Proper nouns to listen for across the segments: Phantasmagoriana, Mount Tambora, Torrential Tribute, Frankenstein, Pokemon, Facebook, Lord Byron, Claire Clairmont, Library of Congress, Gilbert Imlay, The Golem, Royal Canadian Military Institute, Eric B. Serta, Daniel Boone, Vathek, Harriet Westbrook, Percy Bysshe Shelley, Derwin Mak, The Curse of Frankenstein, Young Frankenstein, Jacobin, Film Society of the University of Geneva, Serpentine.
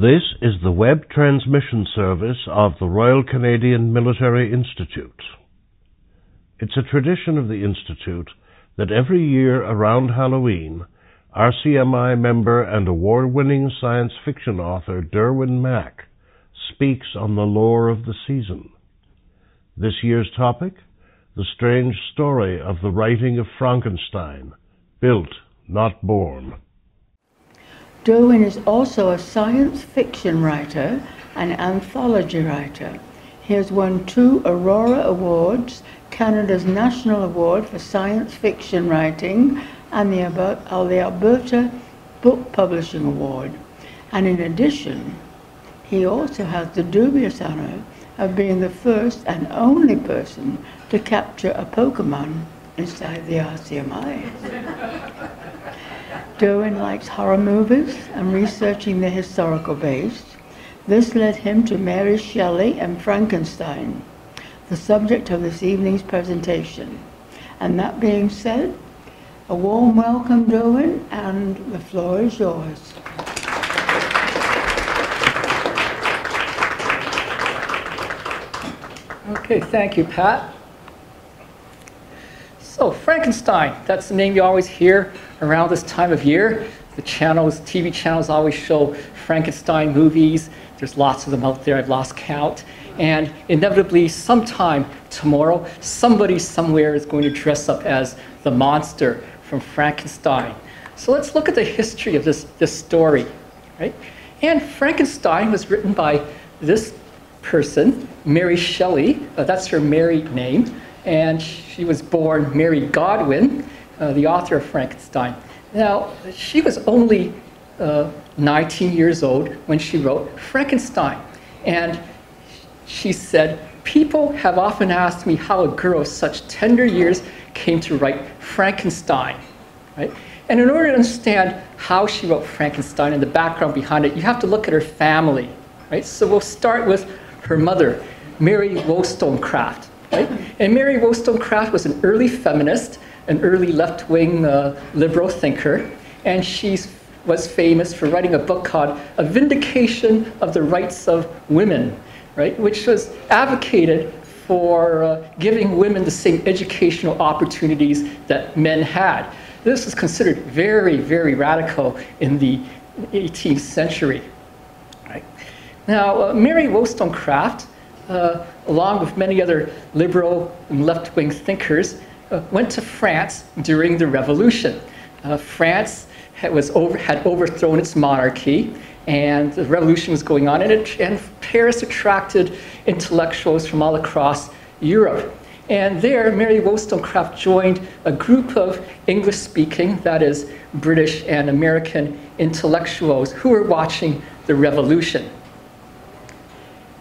This is the web transmission service of the Royal Canadian Military Institute. It's a tradition of the Institute that every year around Halloween, RCMI member and award-winning science fiction author Derwin Mak speaks on the lore of the season. This year's topic, the strange story of the writing of Frankenstein, built, not born. Derwin is also a science fiction writer and anthology writer. He has won 2 Aurora Awards, Canada's National Award for Science Fiction Writing, and the Alberta Book Publishing Award. And in addition, he also has the dubious honor of being the first and only person to capture a Pokemon inside the RCMI. Derwin likes horror movies and researching their historical base. This led him to Mary Shelley and Frankenstein, the subject of this evening's presentation. And that being said, a warm welcome, Derwin, and the floor is yours. Okay, thank you, Pat. So, Frankenstein, that's the name you always hear around this time of year. The channels, TV channels always show Frankenstein movies. There's lots of them out there, I've lost count. And inevitably, sometime tomorrow, somebody somewhere is going to dress up as the monster from Frankenstein. So let's look at the history of this story, right? And Frankenstein was written by this person, Mary Shelley, that's her married name, and she was born Mary Godwin, the author of Frankenstein. Now, she was only 19 years old when she wrote Frankenstein, and she said, "People have often asked me how a girl of such tender years came to write Frankenstein," right? And in order to understand how she wrote Frankenstein and the background behind it, you have to look at her family, right? So we'll start with her mother, Mary Wollstonecraft, right? And Mary Wollstonecraft was an early feminist, an early left-wing liberal thinker, and she was famous for writing a book called A Vindication of the Rights of Women, right? Which was advocated for giving women the same educational opportunities that men had. This was considered very, very radical in the 18th century. Now, Mary Wollstonecraft, along with many other liberal and left-wing thinkers, went to France during the Revolution. France had overthrown its monarchy, and the Revolution was going on, and Paris attracted intellectuals from all across Europe. And there, Mary Wollstonecraft joined a group of English-speaking, that is, British and American intellectuals who were watching the Revolution.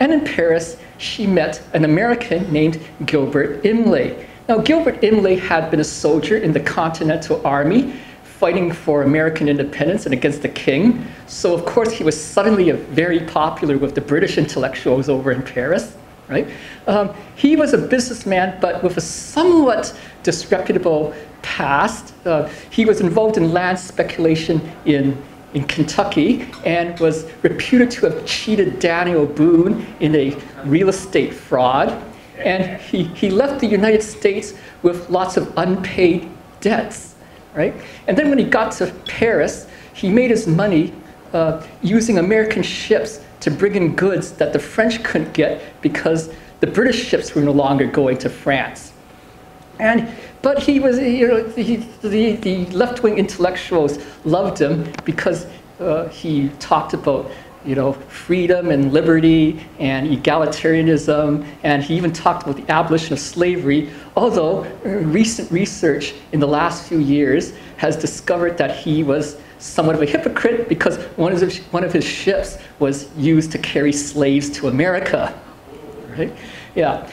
And in Paris, she met an American named Gilbert Imlay. Now, Gilbert Imlay had been a soldier in the Continental Army, fighting for American independence and against the king. So, of course, he was suddenly very popular with the British intellectuals over in Paris, right? He was a businessman, but with a somewhat disreputable past. He was involved in land speculation in Kentucky and was reputed to have cheated Daniel Boone in a real estate fraud. And he left the United States with lots of unpaid debts, right? And then when he got to Paris, he made his money using American ships to bring in goods that the French couldn't get because the British ships were no longer going to France. But he was, you know, the left-wing intellectuals loved him because he talked about, you know, freedom and liberty and egalitarianism, and he even talked about the abolition of slavery, although recent research in the last few years has discovered that he was somewhat of a hypocrite because one of his ships was used to carry slaves to America, right? Yeah.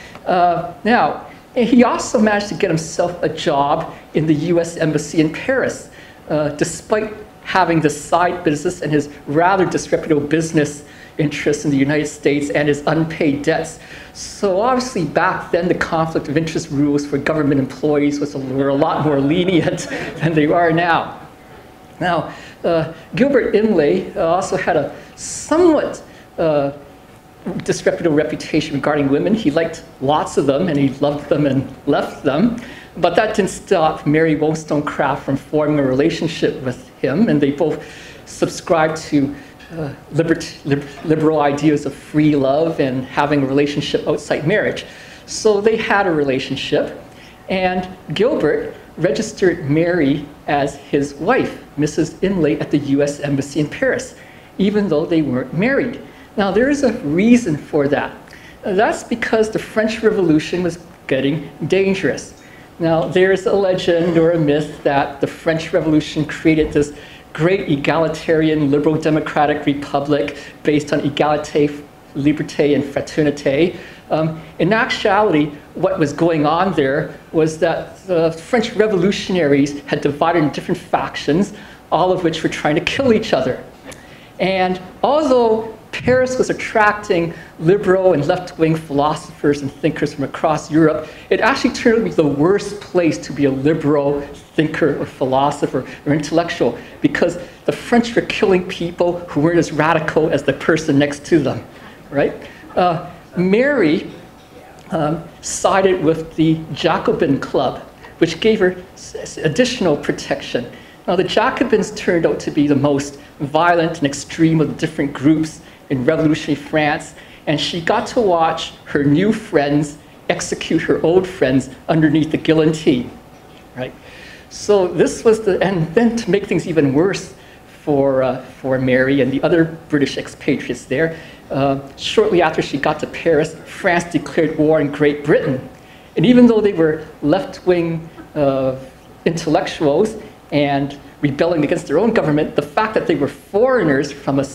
Now, he also managed to get himself a job in the U.S. Embassy in Paris, despite having this side business and his rather disreputable business interests in the United States and his unpaid debts. So obviously back then the conflict of interest rules for government employees were a lot more lenient than they are now. Now, Gilbert Imlay also had a somewhat disreputable reputation regarding women. He liked lots of them and he loved them and left them. But that didn't stop Mary Wollstonecraft from forming a relationship with him, and they both subscribed to liberal ideas of free love and having a relationship outside marriage. So they had a relationship, and Gilbert registered Mary as his wife, Mrs. Imlay, at the US Embassy in Paris, even though they weren't married. Now there is a reason for that. That's because the French Revolution was getting dangerous. Now, there's a legend or a myth that the French Revolution created this great egalitarian liberal democratic republic based on egalite, liberté, and fraternité. In actuality, what was going on there was that the French revolutionaries had divided into different factions, all of which were trying to kill each other. And although Paris was attracting liberal and left-wing philosophers and thinkers from across Europe, it actually turned out to be the worst place to be a liberal thinker or philosopher or intellectual, because the French were killing people who weren't as radical as the person next to them, right? Mary sided with the Jacobin Club, which gave her additional protection. Now, the Jacobins turned out to be the most violent and extreme of the different groups in revolutionary France, and she got to watch her new friends execute her old friends underneath the guillotine, right? So this was the, and then to make things even worse for Mary and the other British expatriates there, shortly after she got to Paris, France declared war on Great Britain. And even though they were left-wing intellectuals and rebelling against their own government, the fact that they were foreigners from an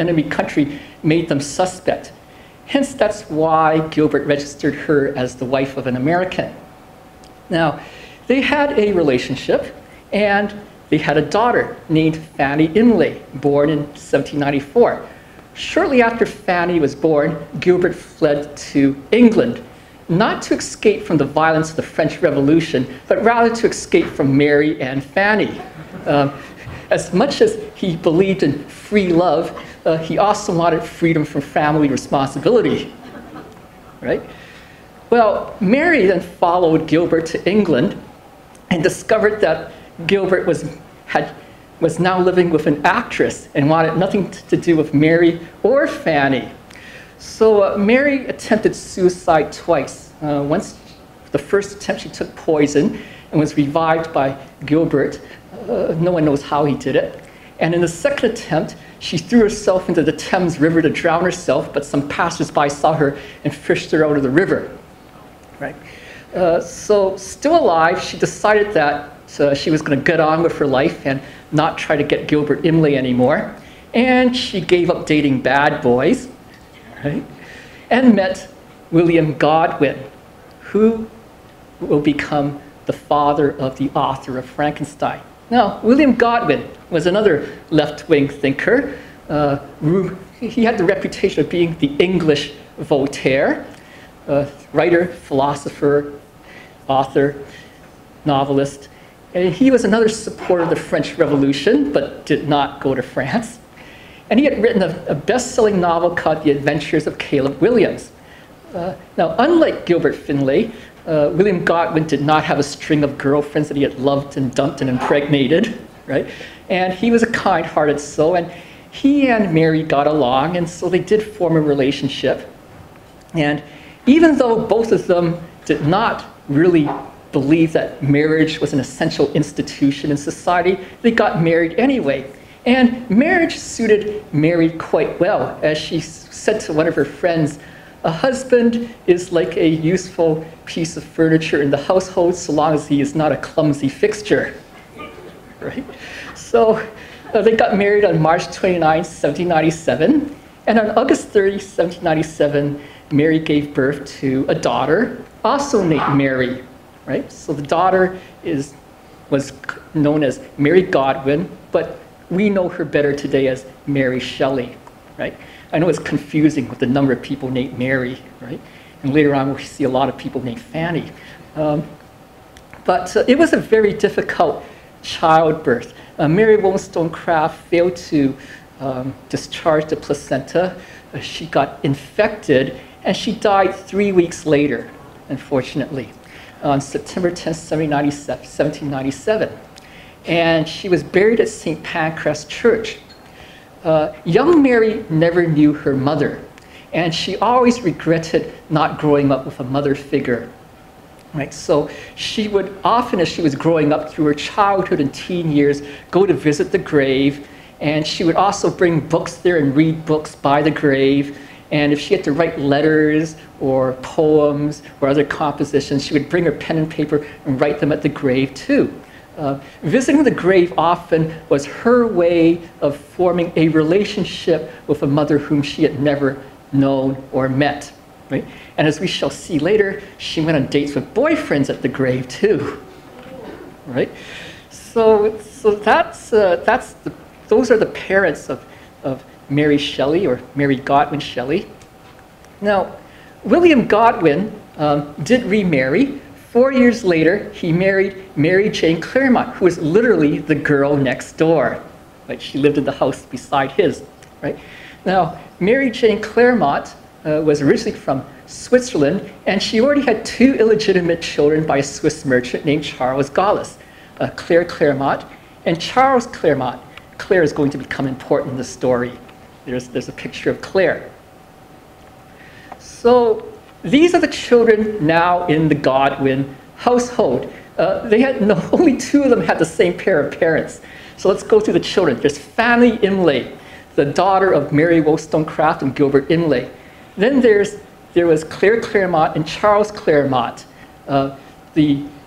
enemy country made them suspect. Hence, that's why Gilbert registered her as the wife of an American. Now, they had a relationship, and they had a daughter named Fanny Imlay, born in 1794. Shortly after Fanny was born, Gilbert fled to England, not to escape from the violence of the French Revolution, but rather to escape from Mary and Fanny. As much as he believed in free love, he also wanted freedom from family responsibility, right? Well, Mary then followed Gilbert to England and discovered that Gilbert was now living with an actress and wanted nothing to do with Mary or Fanny. So Mary attempted suicide twice. Once, the first attempt, she took poison and was revived by Gilbert. No one knows how he did it. And in the second attempt, she threw herself into the Thames River to drown herself, but some passersby saw her and fished her out of the river. Right? So still alive, she decided that she was going to get on with her life and not try to get Gilbert Imlay anymore. And she gave up dating bad boys, right? And met William Godwin, who will become the father of the author of Frankenstein. Now, William Godwin was another left-wing thinker. He had the reputation of being the English Voltaire, writer, philosopher, author, novelist. And he was another supporter of the French Revolution, but did not go to France. And he had written a best-selling novel called The Adventures of Caleb Williams. Now, unlike Gilbert Imlay, William Godwin did not have a string of girlfriends that he had loved and dumped and impregnated, right? And he was a kind-hearted soul, and he and Mary got along, and so they did form a relationship. And even though both of them did not really believe that marriage was an essential institution in society, they got married anyway. And marriage suited Mary quite well. As she said to one of her friends, "A husband is like a useful piece of furniture in the household so long as he is not a clumsy fixture." Right? So they got married on March 29, 1797. And on August 30, 1797, Mary gave birth to a daughter, also named Mary. Right? So the daughter was known as Mary Godwin, but we know her better today as Mary Shelley, right? I know it's confusing with the number of people named Mary, right? And later on we'll see a lot of people named Fanny. But it was a very difficult childbirth. Mary Wollstonecraft failed to discharge the placenta. She got infected, and she died 3 weeks later, unfortunately, on September 10, 1797. And she was buried at St. Pancras Church. Young Mary never knew her mother, and she always regretted not growing up with a mother figure. Right? So she would often, as she was growing up through her childhood and teen years, go to visit the grave, and she would also bring books there and read books by the grave. And if she had to write letters or poems or other compositions, she would bring her pen and paper and write them at the grave too. Visiting the grave often was her way of forming a relationship with a mother whom she had never known or met. Right? And as we shall see later, she went on dates with boyfriends at the grave too. Right? So those are the parents of Mary Shelley, or Mary Godwin Shelley. Now, William Godwin did remarry. 4 years later, he married Mary Jane Clairmont, who was literally the girl next door. Right? She lived in the house beside his. Right? Now, Mary Jane Clairmont was originally from Switzerland, and she already had two illegitimate children by a Swiss merchant named Charles Gallus, Claire Clairmont and Charles Clairmont. Claire is going to become important in the story. There's a picture of Claire. So these are the children now in the Godwin household. Only two of them had the same pair of parents. So let's go through the children. There's Fanny Imlay, the daughter of Mary Wollstonecraft and Gilbert Imlay. Then there was Claire Clairmont and Charles Clairmont, the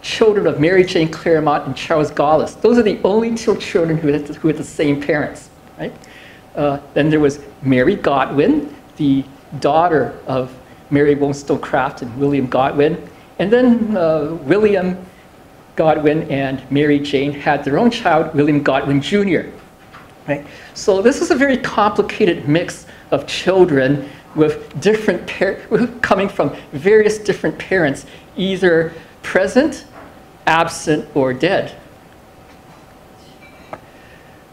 children of Mary Jane Clairmont and Charles Gallus. Those are the only two children who had the same parents. Right? Then there was Mary Godwin, the daughter of Mary Wollstonecraft and William Godwin. And then William Godwin and Mary Jane had their own child, William Godwin Jr. Right? So this is a very complicated mix of children with different coming from various different parents, either present, absent, or dead.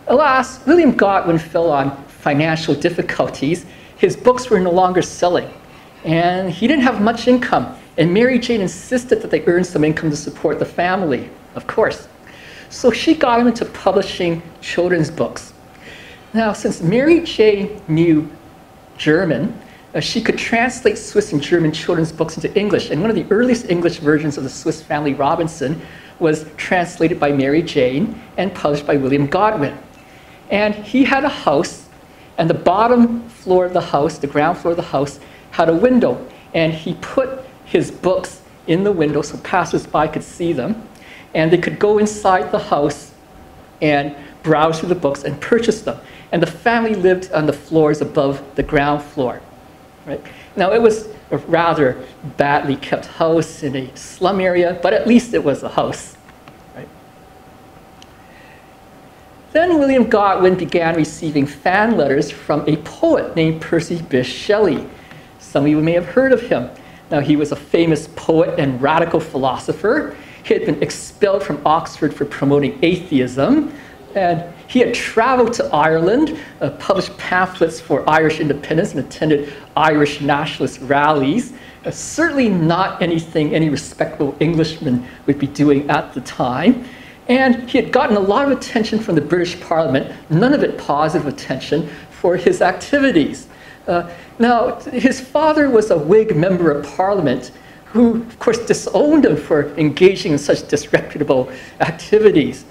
Alas, William Godwin fell on financial difficulties. His books were no longer selling, and he didn't have much income. And Mary Jane insisted that they earn some income to support the family, of course. So she got him into publishing children's books. Now, since Mary Jane knew German, she could translate Swiss and German children's books into English, and one of the earliest English versions of the Swiss Family Robinson was translated by Mary Jane and published by William Godwin. And he had a house, and the bottom floor of the house, the ground floor of the house, had a window, and he put his books in the window so passersby could see them, and they could go inside the house and browse through the books and purchase them. And the family lived on the floors above the ground floor. Right? Now, it was a rather badly kept house in a slum area, but at least it was a house. Right? Then William Godwin began receiving fan letters from a poet named Percy Bysshe Shelley. Some of you may have heard of him. Now, he was a famous poet and radical philosopher. He had been expelled from Oxford for promoting atheism, and he had traveled to Ireland, published pamphlets for Irish independence, and attended Irish nationalist rallies. Certainly not anything any respectable Englishman would be doing at the time. And he had gotten a lot of attention from the British Parliament, none of it positive attention, for his activities. Now, his father was a Whig member of Parliament who, of course, disowned him for engaging in such disreputable activities.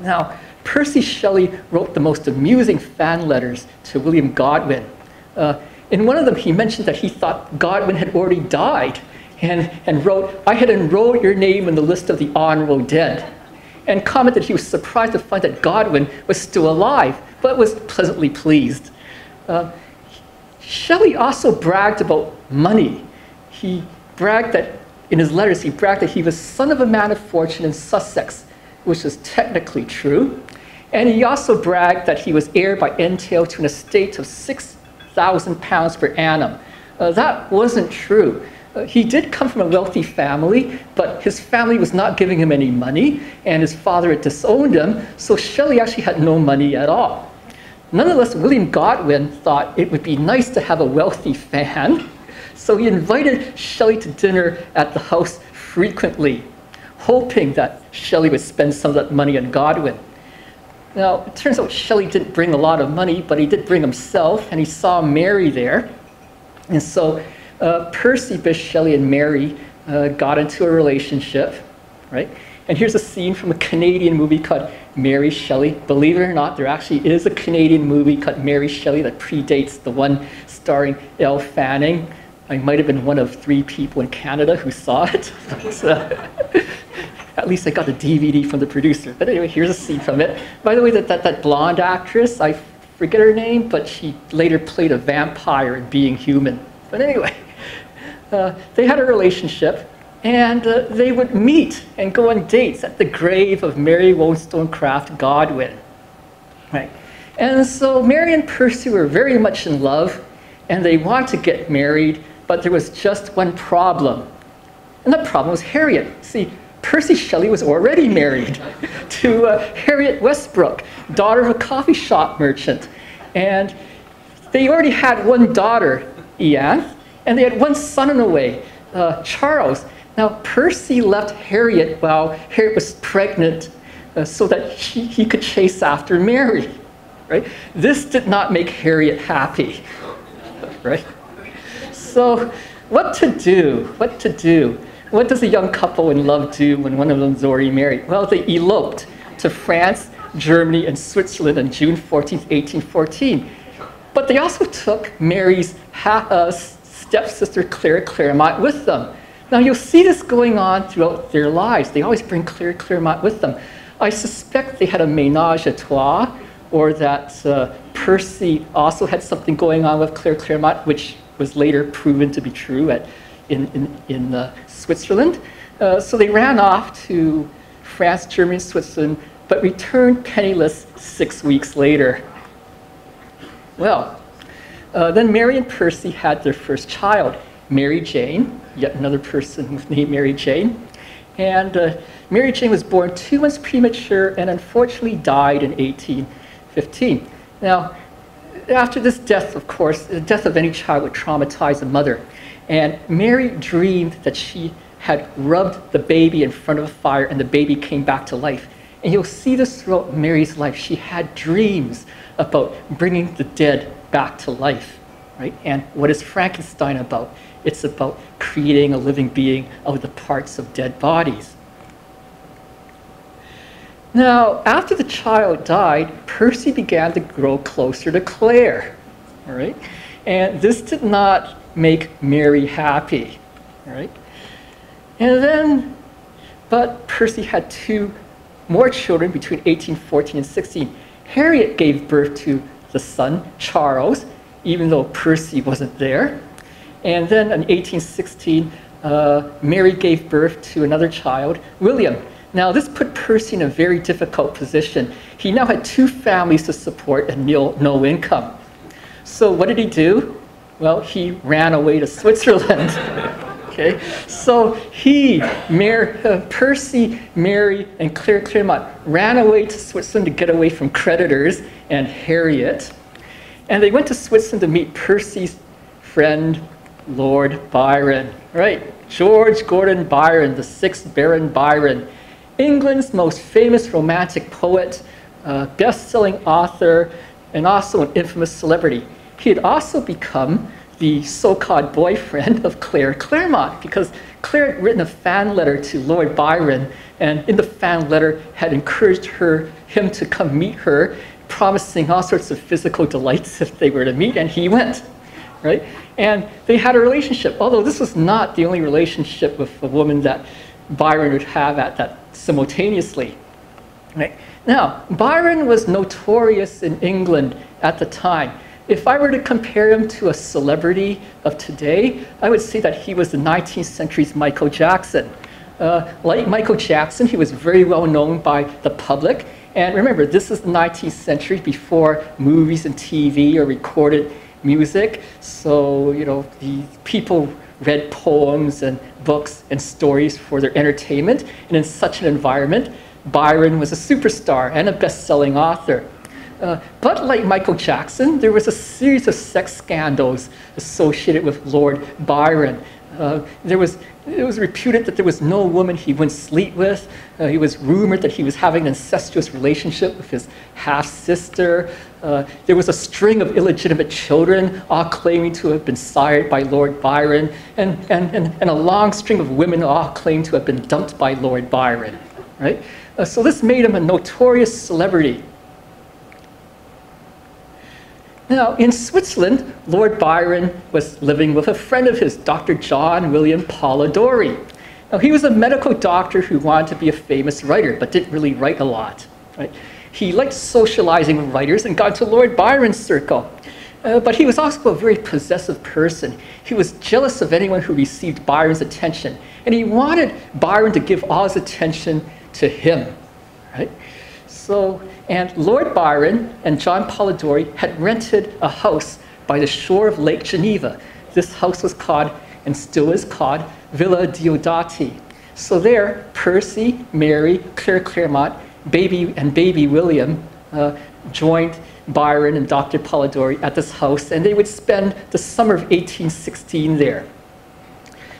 Now, Percy Shelley wrote the most amusing fan letters to William Godwin. In one of them, he mentioned that he thought Godwin had already died, and wrote, "I had enrolled your name in the list of the honorable dead," and commented he was surprised to find that Godwin was still alive, but was pleasantly pleased. Shelley also bragged about money. He bragged that, in his letters, he bragged that he was son of a man of fortune in Sussex, which is technically true. And he also bragged that he was heir by entail to an estate of £6,000 per annum. That wasn't true. he did come from a wealthy family, but his family was not giving him any money, and his father had disowned him, so Shelley actually had no money at all. Nonetheless, William Godwin thought it would be nice to have a wealthy fan, so he invited Shelley to dinner at the house frequently, hoping that Shelley would spend some of that money on Godwin. Now, it turns out Shelley didn't bring a lot of money, but he did bring himself, and he saw Mary there. And so Percy Bysshe Shelley and Mary got into a relationship, right? And here's a scene from a Canadian movie called Mary Shelley. Believe it or not, there actually is a Canadian movie called Mary Shelley that predates the one starring Elle Fanning. I might have been one of 3 people in Canada who saw it. But, at least I got the DVD from the producer. But anyway, here's a scene from it. By the way, that blonde actress, I forget her name, but she later played a vampire in Being Human. But anyway, they had a relationship, and they would meet and go on dates at the grave of Mary Wollstonecraft Godwin. Right? And so Mary and Percy were very much in love, and they wanted to get married, but there was just one problem. And that problem was Harriet. See, Percy Shelley was already married to Harriet Westbrook, daughter of a coffee shop merchant. And they already had one daughter, Ian, and they had one son in a way, Charles. Now, Percy left Harriet while Harriet was pregnant so that he could chase after Mary. Right? This did not make Harriet happy. Right? So, what to do? What to do? What does a young couple in love do when one of them is already married? Well, they eloped to France, Germany, and Switzerland on June 14, 1814. But they also took Mary's stepsister, Claire Clairmont, with them. Now, you'll see this going on throughout their lives. They always bring Claire Clairmont with them. I suspect they had a ménage à trois, or that Percy also had something going on with Claire Clairmont, which was later proven to be true in Switzerland. So they ran off to France, Germany, Switzerland, but returned penniless 6 weeks later. Well, then Mary and Percy had their first child, Mary Jane, yet another person named Mary Jane. And Mary Jane was born 2 months premature and unfortunately died in 1815. Now, after this death, of course, the death of any child would traumatize a mother. And Mary dreamed that she had rubbed the baby in front of a fire and the baby came back to life. And you'll see this throughout Mary's life. She had dreams about bringing the dead back to life, right? And what is Frankenstein about? It's about creating a living being out of the parts of dead bodies. Now, after the child died, Percy began to grow closer to Claire, all right? And this did not make Mary happy, right? And then, but Percy had 2 more children between 1814 and 16. Harriet gave birth to the son, Charles, even though Percy wasn't there. And then in 1816, Mary gave birth to another child, William. Now, this put Percy in a very difficult position. He now had 2 families to support and no income. So what did he do? Well, he ran away to Switzerland. Okay, so Percy, Mary, and Claire Clairmont ran away to Switzerland to get away from creditors and Harriet. And they went to Switzerland to meet Percy's friend, Lord Byron. Right, George Gordon Byron, the 6th Baron Byron, England's most famous romantic poet, best-selling author, and also an infamous celebrity. He had also become the so-called boyfriend of Claire Clairmont, because Claire had written a fan letter to Lord Byron, and in the fan letter had encouraged him to come meet her, promising all sorts of physical delights if they were to meet, and he went. Right? And they had a relationship, although this was not the only relationship with a woman that Byron would have at that simultaneously. Right? Now, Byron was notorious in England at the time. If I were to compare him to a celebrity of today, I would say that he was the 19th century's Michael Jackson. Like Michael Jackson, he was very well known by the public. And remember, this is the 19th century before movies and TV or recorded music. So, you know, the people read poems and books and stories for their entertainment. And in such an environment, Byron was a superstar and a best-selling author. But like Michael Jackson, there was a series of sex scandals associated with Lord Byron. It was reputed that there was no woman he wouldn't sleep with. It was rumored that he was having an incestuous relationship with his half-sister. There was a string of illegitimate children, all claiming to have been sired by Lord Byron, and a long string of women all claimed to have been dumped by Lord Byron. Right? So this made him a notorious celebrity. Now, in Switzerland, Lord Byron was living with a friend of his, Dr. John William Polidori. Now, he was a medical doctor who wanted to be a famous writer, but didn't really write a lot. Right? He liked socializing with writers and got into Lord Byron's circle. But he was also a very possessive person. He was jealous of anyone who received Byron's attention, and he wanted Byron to give all his attention to him. Right? And Lord Byron and John Polidori had rented a house by the shore of Lake Geneva. This house was called, and still is called, Villa Diodati. So there, Percy, Mary, Claire Clairmont, baby William joined Byron and Dr. Polidori at this house, and they would spend the summer of 1816 there.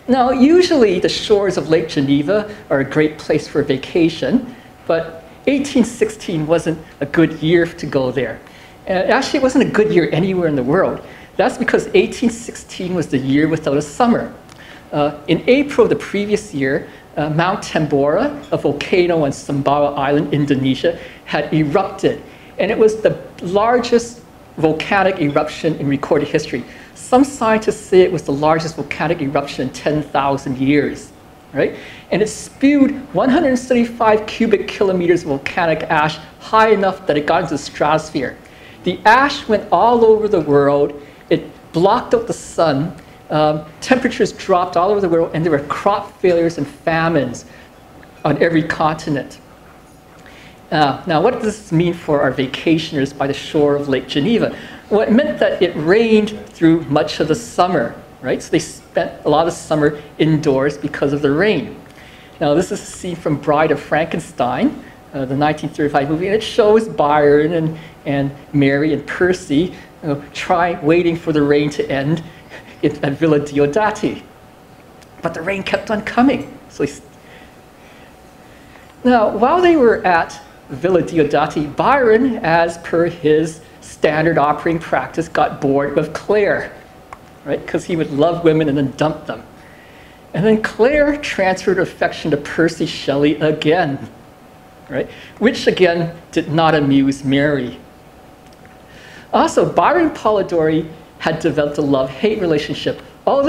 Now, usually the shores of Lake Geneva are a great place for vacation, but 1816 wasn't a good year to go there. Actually, it wasn't a good year anywhere in the world. That's because 1816 was the year without a summer. In April of the previous year, Mount Tambora, a volcano on Sumbawa Island, Indonesia, had erupted. And it was the largest volcanic eruption in recorded history. Some scientists say it was the largest volcanic eruption in 10,000 years. Right? And it spewed 175 cubic kilometers of volcanic ash high enough that it got into the stratosphere. The ash went all over the world. It blocked out the sun. Temperatures dropped all over the world, and there were crop failures and famines on every continent. Now, what does this mean for our vacationers by the shore of Lake Geneva? Well, it meant that it rained through much of the summer. Right? So they spent a lot of summer indoors because of the rain. Now, this is a scene from Bride of Frankenstein, the 1935 movie, and it shows Byron and Mary and Percy waiting for the rain to end at Villa Diodati. But the rain kept on coming. Now, while they were at Villa Diodati, Byron, as per his standard operating practice, got bored with Claire. Because he would love women and then dump them. And then Claire transferred affection to Percy Shelley again, right? Which again did not amuse Mary. Also, Byron and Polidori had developed a love-hate relationship. Although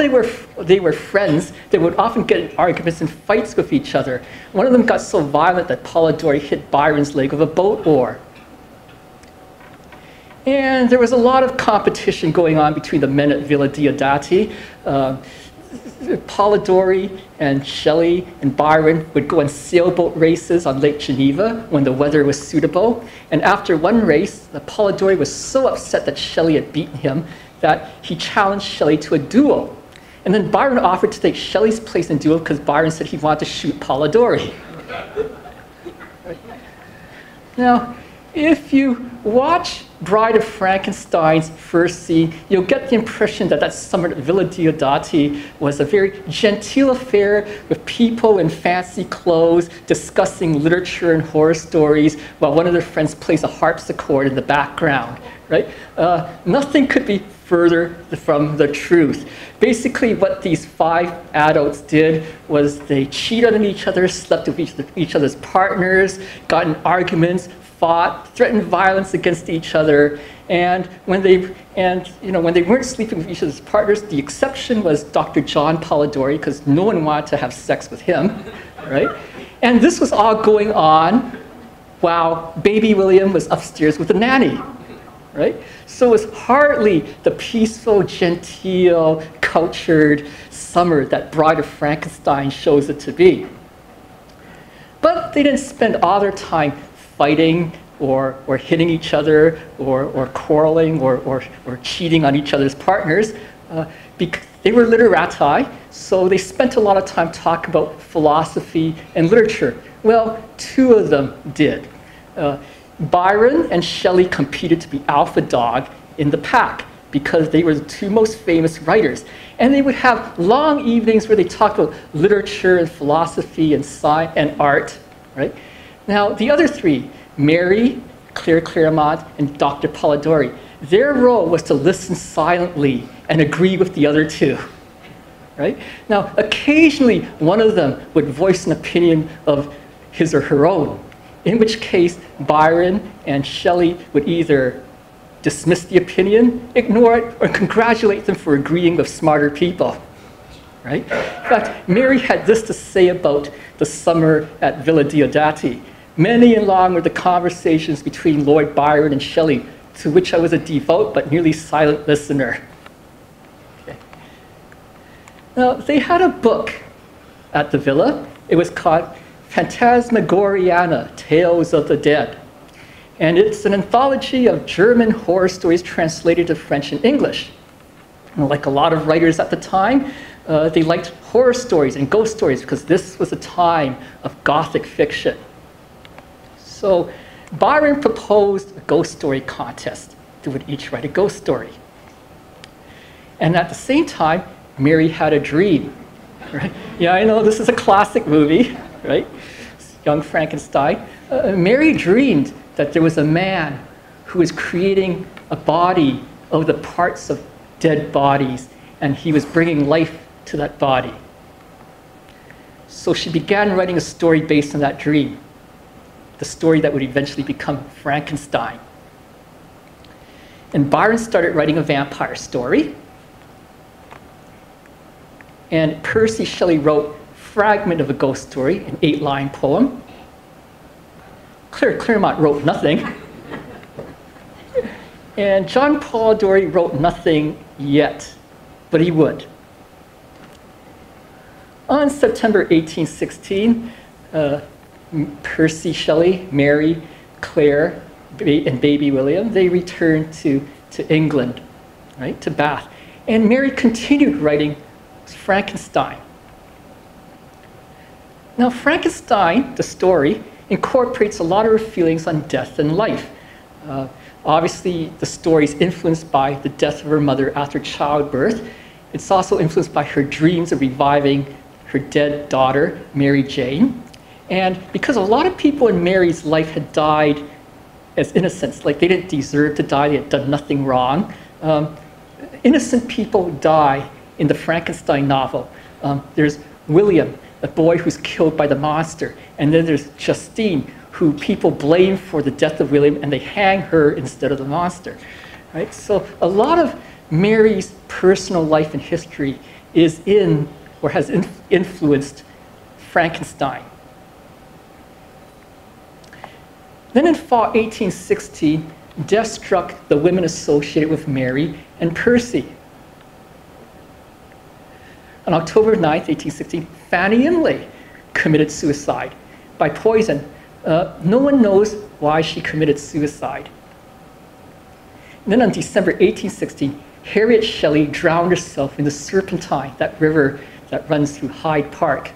they were friends, they would often get in arguments and fights with each other. One of them got so violent that Polidori hit Byron's leg with a boat oar. And there was a lot of competition going on between the men at Villa Diodati. Polidori and Shelley and Byron would go on sailboat races on Lake Geneva when the weather was suitable. And after one race, Polidori was so upset that Shelley had beaten him that he challenged Shelley to a duel. And then Byron offered to take Shelley's place in a duel because Byron said he wanted to shoot Polidori. Now, if you watch Bride of Frankenstein's first scene, you'll get the impression that that summer at Villa Diodati was a very genteel affair with people in fancy clothes discussing literature and horror stories while one of their friends plays a harpsichord in the background. Right? Nothing could be further from the truth. Basically, what these five adults did was they cheated on each other, slept with each other's partners, got in arguments, fought, threatened violence against each other, and when they weren't sleeping with each other's partners, the exception was Dr. John Polidori, because no one wanted to have sex with him, right? And this was all going on while baby William was upstairs with the nanny, right? So it was hardly the peaceful, genteel, cultured summer that Bride of Frankenstein shows it to be. But they didn't spend all their time fighting or hitting each other or quarreling or cheating on each other's partners. Because They were literati, so they spent a lot of time talking about philosophy and literature. Well, two of them did. Byron and Shelley competed to be alpha dog in the pack because they were the two most famous writers. And they would have long evenings where they talked about literature and philosophy and science and art. Right? Now, the other three, Mary, Claire Clairmont, and Dr. Polidori, their role was to listen silently and agree with the other two. Right? Now, occasionally, one of them would voice an opinion of his or her own, in which case Byron and Shelley would either dismiss the opinion, ignore it, or congratulate them for agreeing with smarter people. Right? In fact, Mary had this to say about the summer at Villa Diodati. Many and long were the conversations between Lord Byron and Shelley, to which I was a devout but nearly silent listener. Okay. Now, they had a book at the villa. It was called Phantasmagoriana, Tales of the Dead. And it's an anthology of German horror stories translated to French and English. And like a lot of writers at the time, they liked horror stories and ghost stories because this was a time of Gothic fiction. So Byron proposed a ghost story contest. They would each write a ghost story. And at the same time, Mary had a dream. Right? Yeah, I know this is a classic movie, right? Young Frankenstein. Mary dreamed that there was a man who was creating a body of the parts of dead bodies, and he was bringing life to that body. So she began writing a story based on that dream, the story that would eventually become Frankenstein. And Byron started writing a vampire story. And Percy Shelley wrote a fragment of a ghost story, an 8-line poem. Claire Clairmont wrote nothing. And John Polidori wrote nothing yet, but he would. On September 1816, Percy Shelley, Mary, Claire, and baby William, they returned to England, right, to Bath. And Mary continued writing Frankenstein. Now, Frankenstein, the story, incorporates a lot of her feelings on death and life. Obviously, the story is influenced by the death of her mother after childbirth. It's also influenced by her dreams of reviving her dead daughter, Mary Jane. And because a lot of people in Mary's life had died as innocents, like they didn't deserve to die, they had done nothing wrong, innocent people die in the Frankenstein novel. There's William, a boy who's killed by the monster, and then there's Justine, who people blame for the death of William, and they hang her instead of the monster. Right? So a lot of Mary's personal life and history is in, or has influenced, Frankenstein. Then in fall 1816, death struck the women associated with Mary and Percy. On October 9th, 1816, Fanny Imlay committed suicide by poison. No one knows why she committed suicide. And then on December 1816, Harriet Shelley drowned herself in the Serpentine, that river that runs through Hyde Park.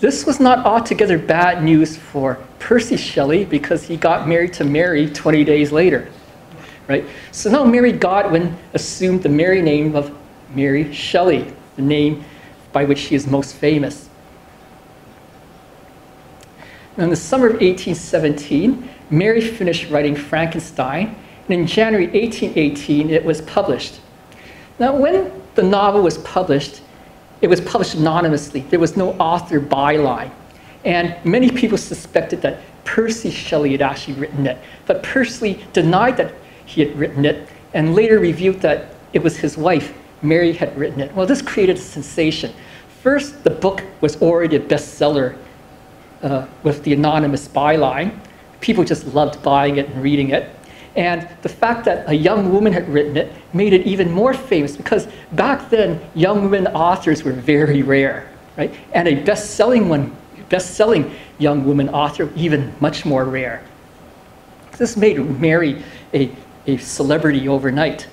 This was not altogether bad news for Percy Shelley because he got married to Mary 20 days later. Right? So now Mary Godwin assumed the Mary name of Mary Shelley, the name by which she is most famous. Now, in the summer of 1817, Mary finished writing Frankenstein, and in January 1818 it was published. Now, when the novel was published, it was published anonymously. There was no author byline. And many people suspected that Percy Shelley had actually written it. But Percy denied that he had written it and later revealed that it was his wife, Mary, had written it. Well, this created a sensation. First, the book was already a bestseller with the anonymous byline. People just loved buying it and reading it. And the fact that a young woman had written it made it even more famous because back then, young women authors were very rare, right? And a best-selling young woman author, even much more rare. This made Mary a celebrity overnight.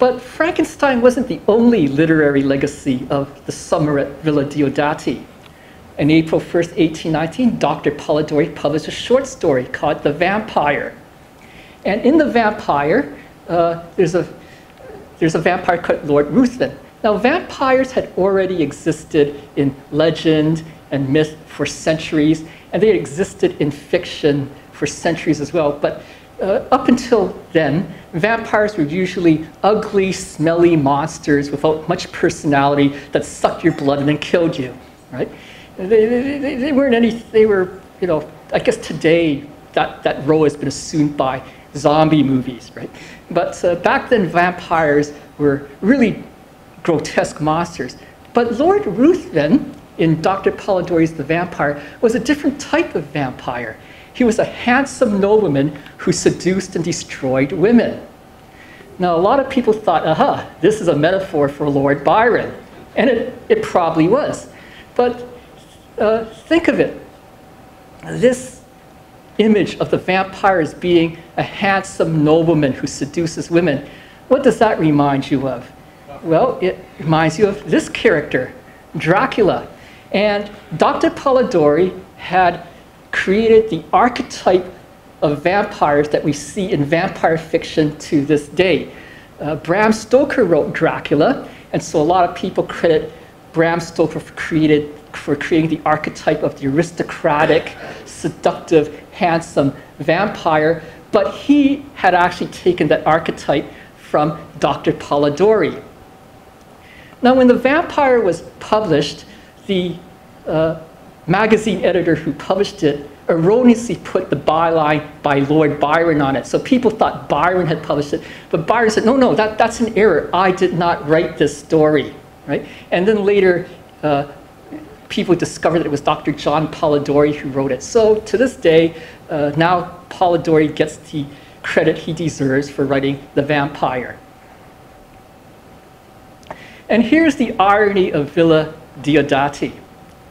But Frankenstein wasn't the only literary legacy of the summer at Villa Diodati. On April 1st, 1819, Dr. Polidori published a short story called The Vampire. And in The Vampire, there's a vampire called Lord Ruthven. Now, vampires had already existed in legend and myth for centuries, and they existed in fiction for centuries as well. But up until then, vampires were usually ugly, smelly monsters without much personality that sucked your blood and then killed you, right? They weren't any, they were, you know, I guess today that role has been assumed by zombie movies, right? But back then, vampires were really grotesque monsters. But Lord Ruthven, in Dr. Polidori's The Vampire, was a different type of vampire. He was a handsome nobleman who seduced and destroyed women. Now, a lot of people thought, aha, this is a metaphor for Lord Byron. And it probably was. But think of it. This image of the vampire as being a handsome nobleman who seduces women, what does that remind you of? Well, it reminds you of this character, Dracula. And Dr. Polidori had created the archetype of vampires that we see in vampire fiction to this day. Bram Stoker wrote Dracula, and so a lot of people credit Bram Stoker for creating the archetype of the aristocratic, seductive, handsome vampire, but he had actually taken that archetype from Dr. Polidori. Now, when The Vampire was published, the magazine editor who published it erroneously put the byline by Lord Byron on it. So people thought Byron had published it, but Byron said, no, no, that's an error. I did not write this story, right? And then later, people discovered that it was Dr. John Polidori who wrote it. So to this day, now Polidori gets the credit he deserves for writing The Vampire. And here's the irony of Villa Diodati.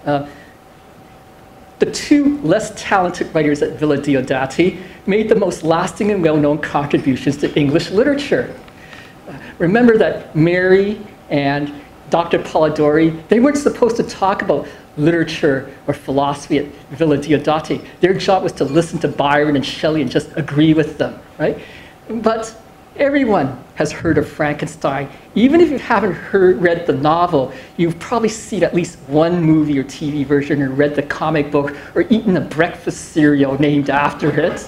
The two less talented writers at Villa Diodati made the most lasting and well-known contributions to English literature. Remember that Mary and Dr. Polidori, they weren't supposed to talk about literature or philosophy at Villa Diodati. Their job was to listen to Byron and Shelley and just agree with them, right? But everyone has heard of Frankenstein. Even if you haven't read the novel, you've probably seen at least one movie or TV version, or read the comic book, or eaten a breakfast cereal named after it,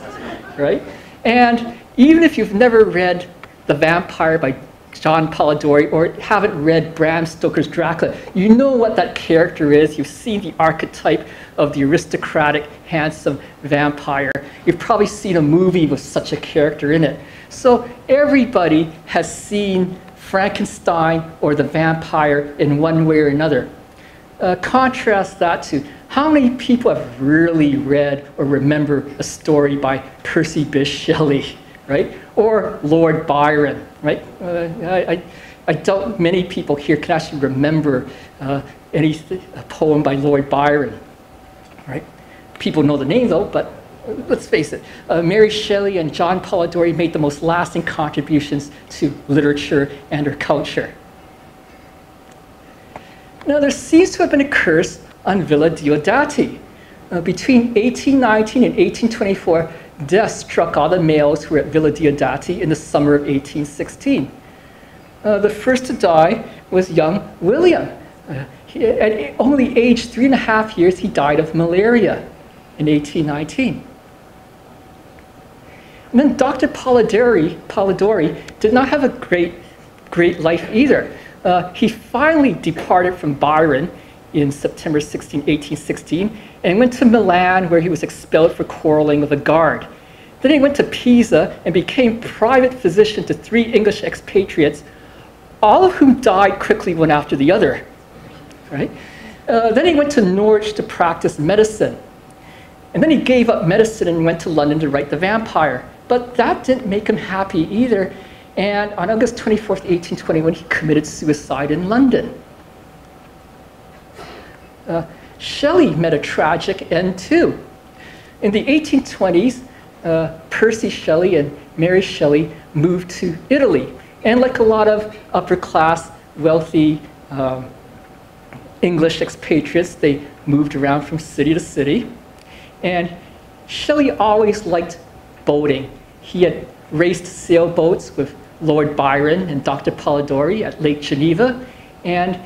right? And even if you've never read The Vampire by John Polidori, or haven't read Bram Stoker's Dracula, you know what that character is. You've seen the archetype of the aristocratic, handsome vampire. You've probably seen a movie with such a character in it. So everybody has seen Frankenstein or The Vampire in one way or another. Contrast that to how many people have really read or remember a story by Percy Bysshe Shelley, right? Or Lord Byron, right? I doubt many people here can actually remember a poem by Lord Byron, right? People know the name though, but let's face it, Mary Shelley and John Polidori made the most lasting contributions to literature and our culture. Now, there seems to have been a curse on Villa Diodati. Between 1819 and 1824, death struck all the males who were at Villa Diodati in the summer of 1816. The first to die was young William. At only age 3.5 years, he died of malaria in 1819. And then Dr. Polidori did not have a great life either. He finally departed from Byron in September 16, 1816, and went to Milan, where he was expelled for quarreling with a guard. Then he went to Pisa and became private physician to 3 English expatriates, all of whom died quickly one after the other, right? Then he went to Norwich to practice medicine. And then he gave up medicine and went to London to write The Vampire. But that didn't make him happy either. And on August 24th, 1821, he committed suicide in London. Shelley met a tragic end too. In the 1820s, Percy Shelley and Mary Shelley moved to Italy. and like a lot of upper-class, wealthy English expatriates, they moved around from city to city. And Shelley always liked boating. He had raced sailboats with Lord Byron and Dr. Polidori at Lake Geneva, and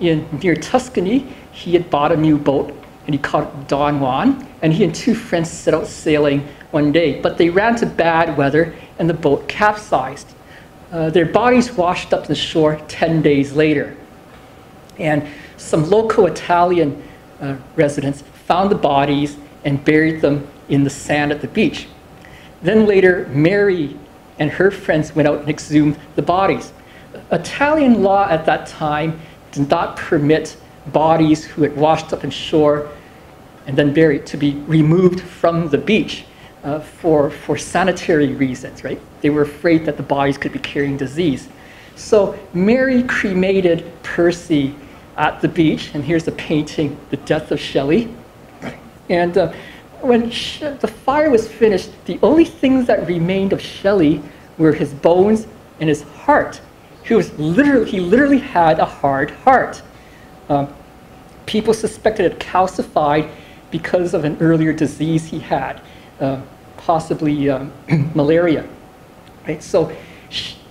near Tuscany, he had bought a new boat, and he called it Don Juan, and he and two friends set out sailing one day, but they ran into bad weather, and the boat capsized. Their bodies washed up to the shore 10 days later, and some local Italian residents found the bodies and buried them in the sand at the beach. Then later, Mary and her friends went out and exhumed the bodies. Italian law at that time did not permit bodies who had washed up on shore and then buried to be removed from the beach for sanitary reasons, right? They were afraid that the bodies could be carrying disease. So Mary cremated Percy at the beach, and here's the painting, The Death of Shelley. And when the fire was finished, the only things that remained of Shelley were his bones and his heart. He literally had a hard heart. People suspected it calcified because of an earlier disease he had, possibly malaria. Right? So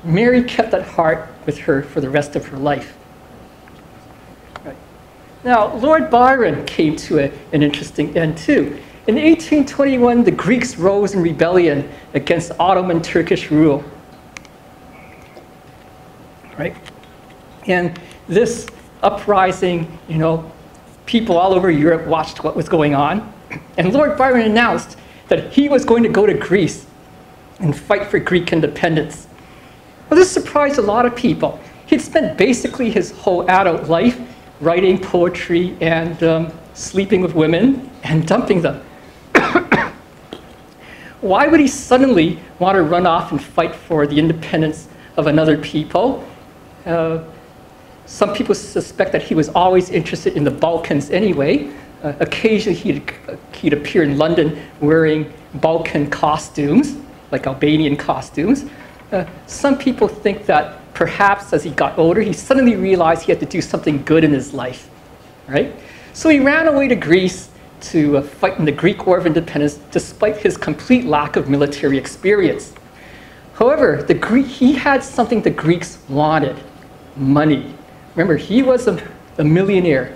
Mary kept that heart with her for the rest of her life. Right. Now, Lord Byron came to an interesting end too. In 1821, the Greeks rose in rebellion against Ottoman Turkish rule. Right? And this uprising, you know, people all over Europe watched what was going on. And Lord Byron announced that he was going to go to Greece and fight for Greek independence. Well, this surprised a lot of people. He'd spent basically his whole adult life writing poetry and sleeping with women and dumping them. Why would he suddenly want to run off and fight for the independence of another people? Some people suspect that he was always interested in the Balkans anyway. Occasionally he'd appear in London wearing Balkan costumes, like Albanian costumes. Some people think that perhaps as he got older, he suddenly realized he had to do something good in his life, right? So he ran away to Greece to fight in the Greek War of Independence despite his complete lack of military experience. However, he had something the Greeks wanted, money. Remember, he was a millionaire,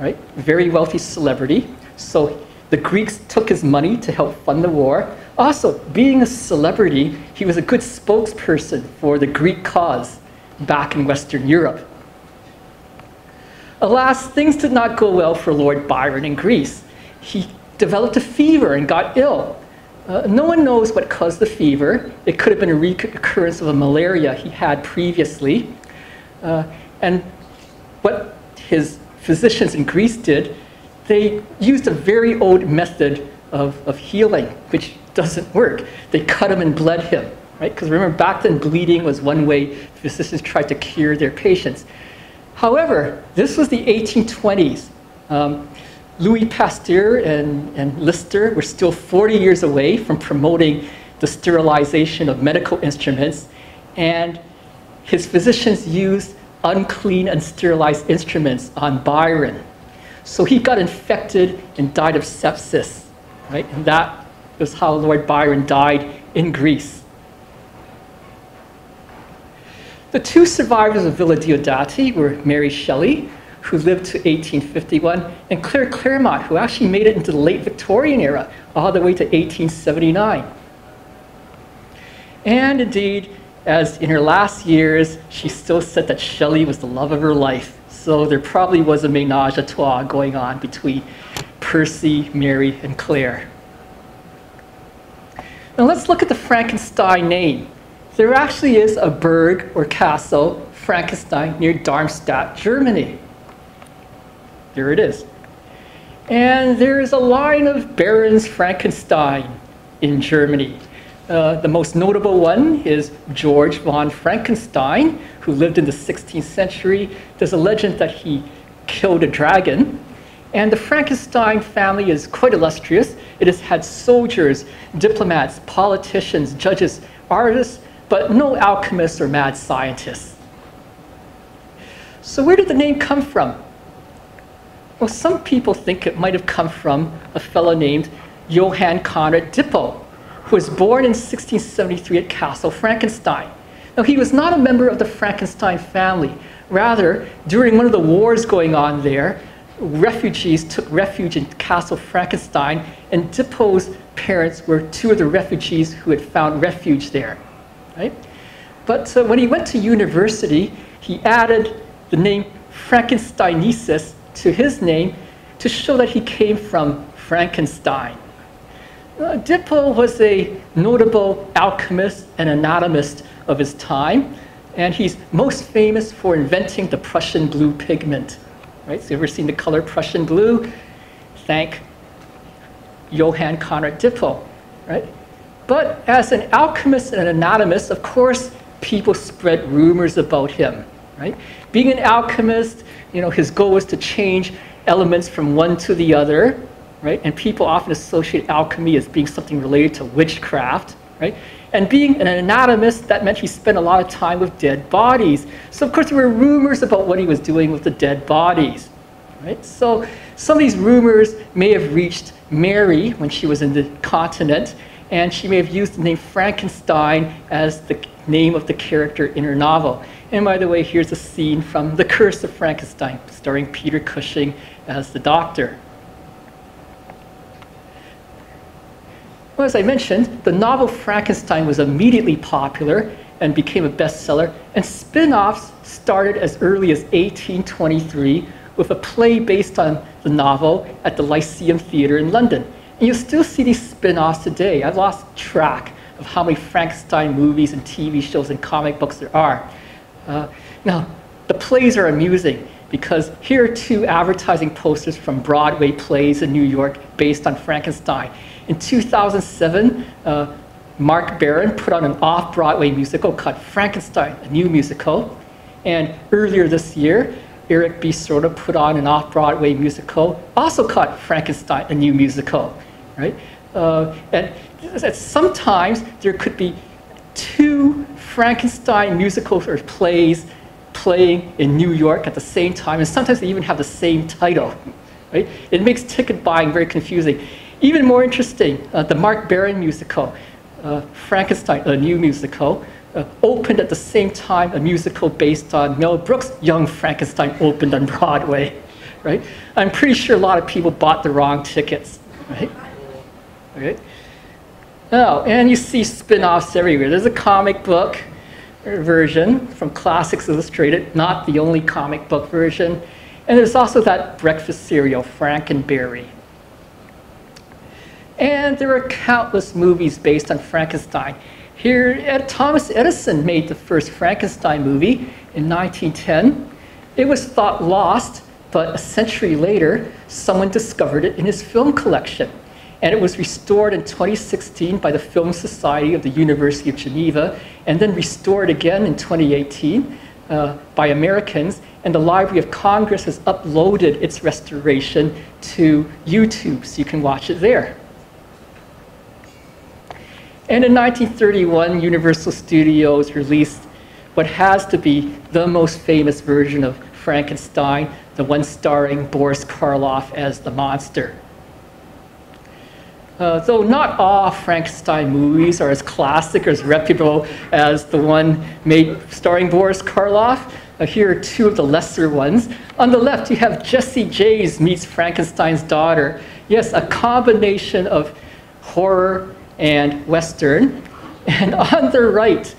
right? Very wealthy celebrity. So the Greeks took his money to help fund the war. Also, being a celebrity, he was a good spokesperson for the Greek cause back in Western Europe. Alas, things did not go well for Lord Byron in Greece. He developed a fever and got ill. No one knows what caused the fever. It could have been a recurrence of a malaria he had previously. And what his physicians in Greece did, they used a very old method of healing, which doesn't work. They cut him and bled him, right? Because remember, back then bleeding was one way physicians tried to cure their patients. However, this was the 1820s. Louis Pasteur and Lister were still 40 years away from promoting the sterilization of medical instruments, and his physicians used unclean and sterilized instruments on Byron. So he got infected and died of sepsis, right? And that was how Lord Byron died in Greece. The two survivors of Villa Diodati were Mary Shelley, who lived to 1851, and Claire Clairmont, who actually made it into the late Victorian era, all the way to 1879. And indeed, as in her last years, she still said that Shelley was the love of her life. So there probably was a ménage à trois going on between Percy, Mary, and Claire. Now let's look at the Frankenstein name. There actually is a burg or castle, Frankenstein, near Darmstadt, Germany. There it is. And there is a line of Barons Frankenstein in Germany. The most notable one is George von Frankenstein, who lived in the 16th century. There's a legend that he killed a dragon. And the Frankenstein family is quite illustrious. It has had soldiers, diplomats, politicians, judges, artists, but no alchemists or mad scientists. So where did the name come from? Well, some people think it might have come from a fellow named Johann Conrad Dippo, who was born in 1673 at Castle Frankenstein. Now, he was not a member of the Frankenstein family. Rather, during one of the wars going on there, refugees took refuge in Castle Frankenstein, and Dippo's parents were two of the refugees who had found refuge there. Right? But when he went to university, he added the name Frankensteinensis to his name to show that he came from Frankenstein. Dippo was a notable alchemist and anatomist of his time, and he's most famous for inventing the Prussian blue pigment. Right? So, you ever seen the color Prussian blue? Thank Johann Conrad Dippo. Right? But as an alchemist and an anatomist, of course, people spread rumors about him. Right? Being an alchemist, you know, his goal was to change elements from one to the other. Right? And people often associate alchemy as being something related to witchcraft. Right? And being an anatomist, that meant he spent a lot of time with dead bodies. So, of course, there were rumors about what he was doing with the dead bodies. Right? So, some of these rumors may have reached Mary when she was in the continent, and she may have used the name Frankenstein as the name of the character in her novel. And by the way, here's a scene from The Curse of Frankenstein, starring Peter Cushing as the doctor. Well, as I mentioned, the novel Frankenstein was immediately popular and became a bestseller, and spin-offs started as early as 1823 with a play based on the novel at the Lyceum Theatre in London. And you still see these spin-offs today. I've lost track of how many Frankenstein movies and TV shows and comic books there are. Now, the plays are amusing, because here are two advertising posters from Broadway plays in New York based on Frankenstein. In 2007, Mark Barron put on an off-Broadway musical called Frankenstein, a new musical. And earlier this year, Eric B. Serta put on an off-Broadway musical also called Frankenstein, a new musical. Right? And sometimes there could be two Frankenstein musicals or plays playing in New York at the same time, and sometimes they even have the same title. Right? It makes ticket buying very confusing. Even more interesting, the Mark Barron musical, Frankenstein, a new musical, opened at the same time a musical based on Mel Brooks' Young Frankenstein opened on Broadway. Right? I'm pretty sure a lot of people bought the wrong tickets. Right? Okay. Oh, and you see spin-offs everywhere. There's a comic book version from Classics Illustrated, not the only comic book version. And there's also that breakfast cereal, Frankenberry. And there are countless movies based on Frankenstein. Here, Thomas Edison made the first Frankenstein movie in 1910. It was thought lost, but a century later, someone discovered it in his film collection. And it was restored in 2016 by the Film Society of the University of Geneva, and then restored again in 2018 by Americans. And the Library of Congress has uploaded its restoration to YouTube, so you can watch it there. And in 1931, Universal Studios released what has to be the most famous version of Frankenstein, the one starring Boris Karloff as the monster. Though not all Frankenstein movies are as classic or as reputable as the one made starring Boris Karloff, here are two of the lesser ones. On the left, you have Jesse James Meets Frankenstein's Daughter. Yes, a combination of horror and Western. And on the right,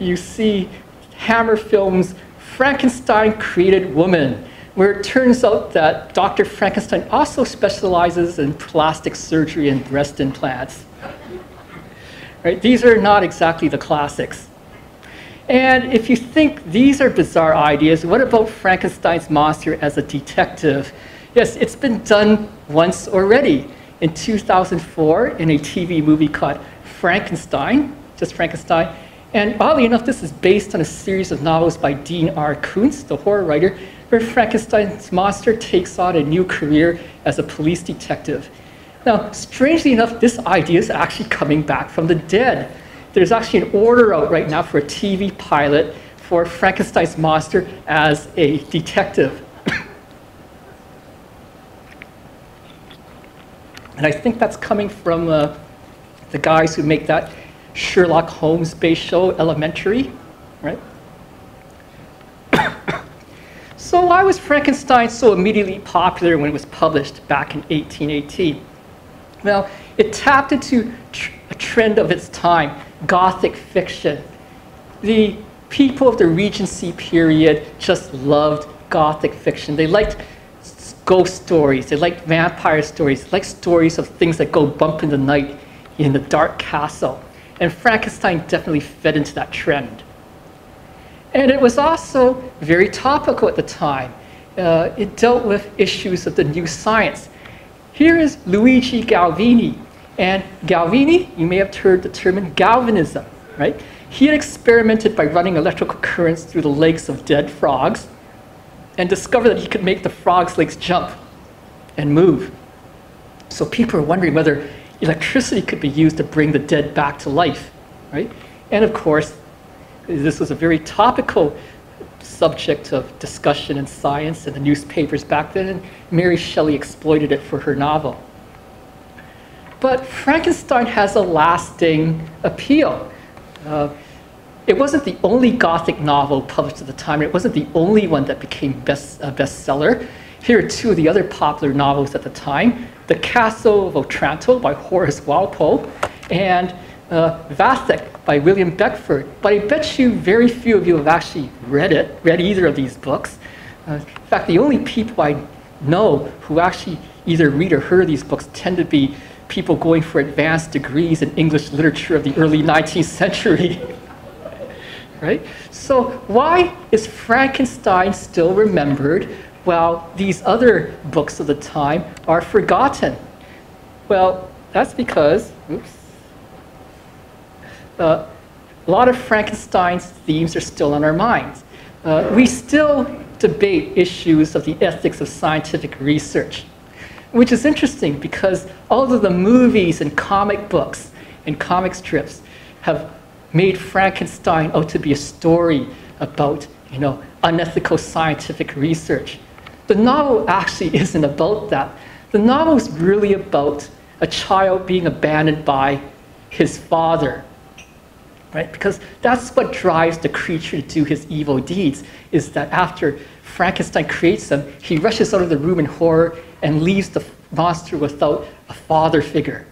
you see Hammer Films' Frankenstein Created Woman, where it turns out that Dr. Frankenstein also specializes in plastic surgery and breast implants. Right? These are not exactly the classics. And if you think these are bizarre ideas, what about Frankenstein's monster as a detective? Yes, it's been done once already. In 2004, in a TV movie called Frankenstein, just Frankenstein. And oddly enough, this is based on a series of novels by Dean R. Koontz, the horror writer, where Frankenstein's monster takes on a new career as a police detective. Now, strangely enough, this idea is actually coming back from the dead. There's actually an order out right now for a TV pilot for Frankenstein's monster as a detective. And I think that's coming from the guys who make that Sherlock Holmes-based show, Elementary, right? So why was Frankenstein so immediately popular when it was published back in 1818? Well, it tapped into a trend of its time, Gothic fiction. The people of the Regency period just loved Gothic fiction. They liked ghost stories, they liked vampire stories, they liked stories of things that go bump in the night in the dark castle. And Frankenstein definitely fed into that trend. And it was also very topical at the time. It dealt with issues of the new science. Here is Luigi Galvani. And Galvani, you may have heard the term galvanism, right? He had experimented by running electrical currents through the legs of dead frogs and discovered that he could make the frogs' legs jump and move. So people were wondering whether electricity could be used to bring the dead back to life, right? And of course, this was a very topical subject of discussion in science in the newspapers back then, and Mary Shelley exploited it for her novel. But Frankenstein has a lasting appeal. It wasn't the only Gothic novel published at the time, and it wasn't the only one that became bestseller. Here are two of the other popular novels at the time, The Castle of Otranto by Horace Walpole, and Vathek by William Beckford. But I bet you very few of you have actually read either of these books. In fact, the only people I know who actually either read or heard these books tend to be people going for advanced degrees in English literature of the early 19th century. Right? So why is Frankenstein still remembered while these other books of the time are forgotten? Well, that's because a lot of Frankenstein's themes are still on our minds. We still debate issues of the ethics of scientific research, which is interesting because all of the movies and comic books and comic strips have made Frankenstein out to be a story about, you know, unethical scientific research. The novel actually isn't about that. The novel is really about a child being abandoned by his father, right? Because that's what drives the creature to do his evil deeds, is that after Frankenstein creates him, he rushes out of the room in horror and leaves the monster without a father figure,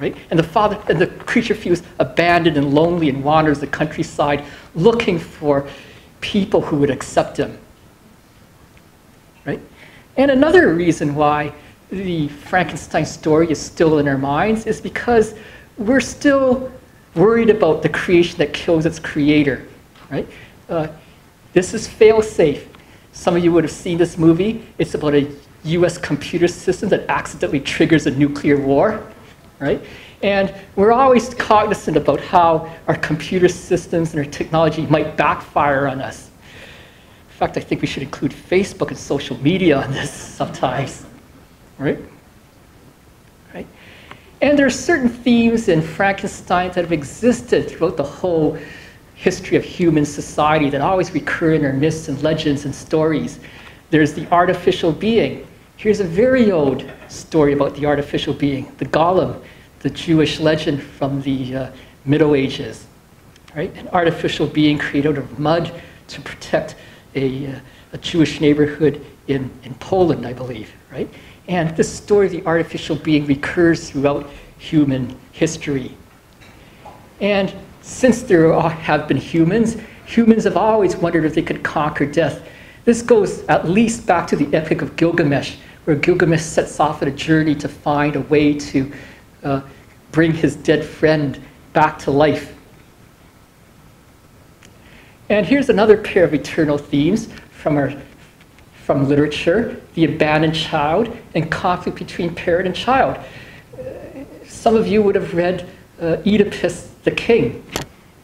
right? And the creature feels abandoned and lonely and wanders the countryside looking for people who would accept him, right? And another reason why the Frankenstein story is still in our minds is because we're still worried about the creation that kills its creator, right? This is Failsafe. Some of you would have seen this movie. It's about a US computer system that accidentally triggers a nuclear war, right? And we're always cognizant about how our computer systems and our technology might backfire on us. In fact, I think we should include Facebook and social media on this sometimes, right? Right? And there are certain themes in Frankenstein that have existed throughout the whole history of human society that always recur in our myths and legends and stories. There's the artificial being. Here's a very old story about the artificial being, the golem, the Jewish legend from the Middle Ages, right? An artificial being created out of mud to protect a Jewish neighborhood in Poland, I believe, right? And this story of the artificial being recurs throughout human history. And since there have been humans, humans have always wondered if they could conquer death. This goes at least back to the Epic of Gilgamesh, where Gilgamesh sets off on a journey to find a way to bring his dead friend back to life. And here's another pair of eternal themes from literature, the abandoned child and conflict between parent and child. Some of you would have read Oedipus the King,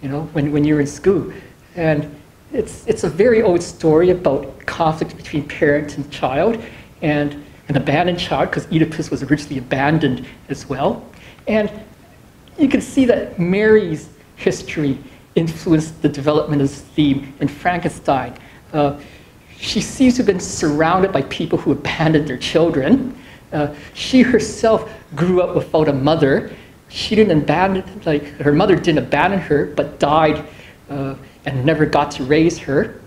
you know, when you were in school. And it's a very old story about conflict between parent and child, and an abandoned child, because Oedipus was originally abandoned as well. And you can see that Mary's history influenced the development of this theme in Frankenstein. She seems to have been surrounded by people who abandoned their children. She herself grew up without a mother. She didn't abandon, like, her mother didn't abandon her, but died and never got to raise her.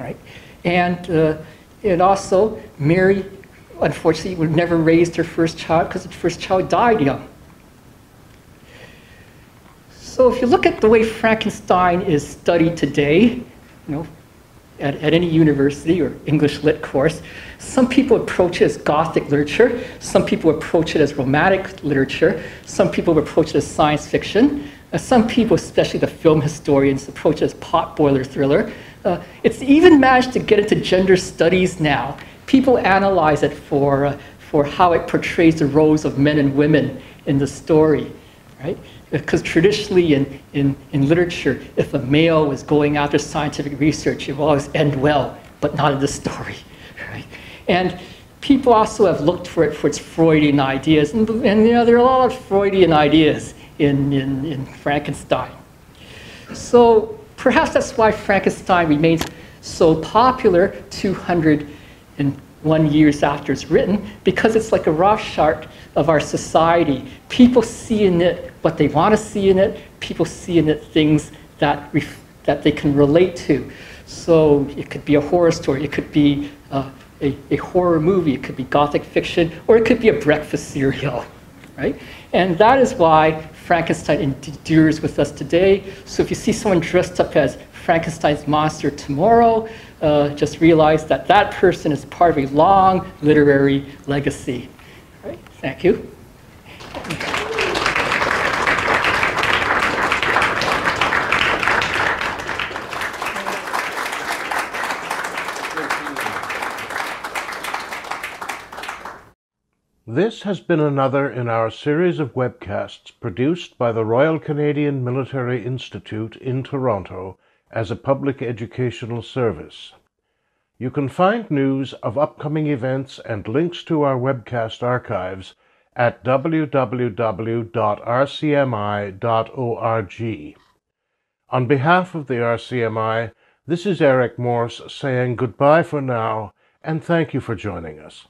Right? And also, Mary, unfortunately, would never raise her first child because the first child died young. So if you look at the way Frankenstein is studied today, you know, at any university or English lit course, some people approach it as Gothic literature, some people approach it as Romantic literature, some people approach it as science fiction, some people, especially the film historians, approach it as potboiler thriller. It's even managed to get into gender studies now. People analyze it for how it portrays the roles of men and women in the story, right? Because traditionally in literature, if a male was going after scientific research, it will always end well, but not in the story, right? And people also have looked for it for its Freudian ideas, and you know, there are a lot of Freudian ideas in Frankenstein. So perhaps that's why Frankenstein remains so popular 201 years after it's written, because it's like a raw chart of our society. People see in it what they want to see in it. People see in it things that, they can relate to. So it could be a horror story, it could be a horror movie, it could be Gothic fiction, or it could be a breakfast cereal, right? And that is why Frankenstein endures with us today. So if you see someone dressed up as Frankenstein's monster tomorrow, just realize that that person is part of a long literary legacy. All right, thank you. This has been another in our series of webcasts produced by the Royal Canadian Military Institute in Toronto as a public educational service. You can find news of upcoming events and links to our webcast archives at www.rcmi.org. On behalf of the RCMI, this is Eric Morse saying goodbye for now, and thank you for joining us.